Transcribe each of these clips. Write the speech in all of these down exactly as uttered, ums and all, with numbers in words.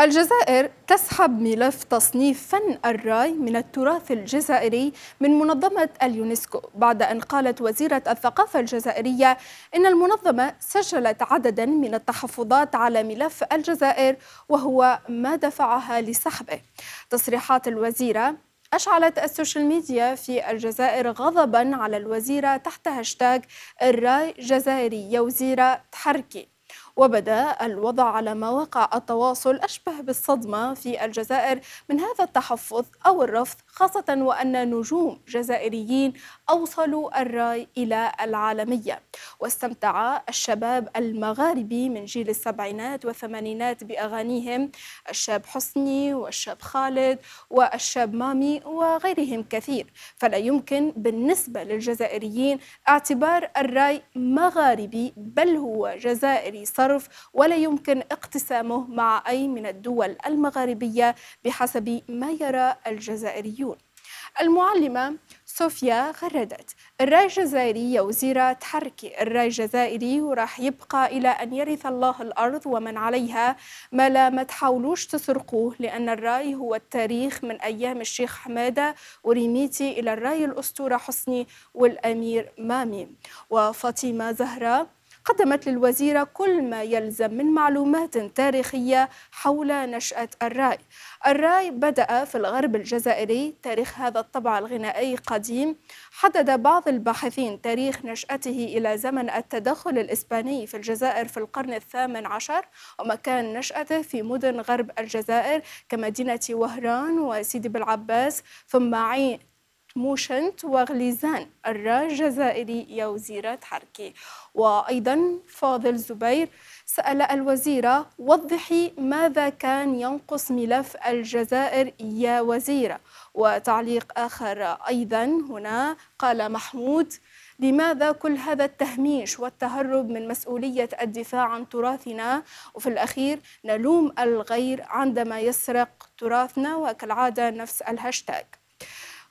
الجزائر تسحب ملف تصنيف فن الراي من التراث الجزائري من منظمة اليونسكو بعد أن قالت وزيرة الثقافة الجزائرية إن المنظمة سجلت عددا من التحفظات على ملف الجزائر وهو ما دفعها لسحبه. تصريحات الوزيرة أشعلت السوشيال ميديا في الجزائر غضبا على الوزيرة تحت هاشتاج الراي جزائري يا وزيرة تحركي، وبدا الوضع على مواقع التواصل أشبه بالصدمة في الجزائر من هذا التحفظ أو الرفض، خاصة وأن نجوم جزائريين أوصلوا الراي إلى العالمية. واستمتع الشباب المغاربي من جيل السبعينات والثمانينات بأغانيهم، الشاب حسني والشاب خالد والشاب مامي وغيرهم كثير، فلا يمكن بالنسبة للجزائريين اعتبار الراي مغاربي بل هو جزائري صرف، ولا يمكن اقتسامه مع أي من الدول المغاربية بحسب ما يرى الجزائريون. المعلمة صوفيا غردت الراي الجزائري يا وزيرة تحركي، الراي الجزائري وراح يبقى إلى أن يرث الله الأرض ومن عليها، ما لا ما تحاولوش تسرقوه، لأن الراي هو التاريخ من أيام الشيخ حمادة وريميتي إلى الراي الأسطورة حسني والأمير مامي. وفاطمة زهراء قدمت للوزيرة كل ما يلزم من معلومات تاريخية حول نشأة الراي. الراي بدأ في الغرب الجزائري، تاريخ هذا الطبع الغنائي قديم، حدد بعض الباحثين تاريخ نشأته إلى زمن التدخل الإسباني في الجزائر في القرن الثامن عشر، ومكان نشأته في مدن غرب الجزائر كمدينة وهران وسيدي بالعباس ثم عين موشنت وغليزان. الراي الجزائري يا وزيرة تحركي. وأيضا فاضل زبير سأل الوزيرة وضحي ماذا كان ينقص ملف الجزائر يا وزيرة. وتعليق آخر أيضا هنا قال محمود لماذا كل هذا التهميش والتهرب من مسؤولية الدفاع عن تراثنا، وفي الأخير نلوم الغير عندما يسرق تراثنا، وكالعادة نفس الهاشتاج.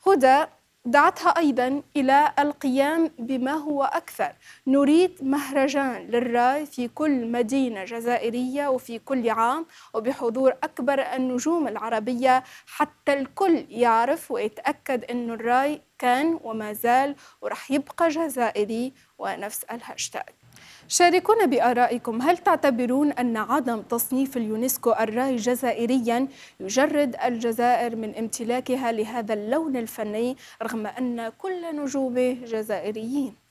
هدى دعتها أيضا إلى القيام بما هو أكثر، نريد مهرجان للراي في كل مدينة جزائرية وفي كل عام وبحضور أكبر النجوم العربية حتى الكل يعرف ويتأكد أن الراي كان وما زال ورح يبقى جزائري، ونفس الهاشتاج. شاركونا بآرائكم، هل تعتبرون أن عدم تصنيف اليونسكو الراي جزائريا يجرد الجزائر من امتلاكها لهذا اللون الفني رغم أن كل نجومه جزائريين؟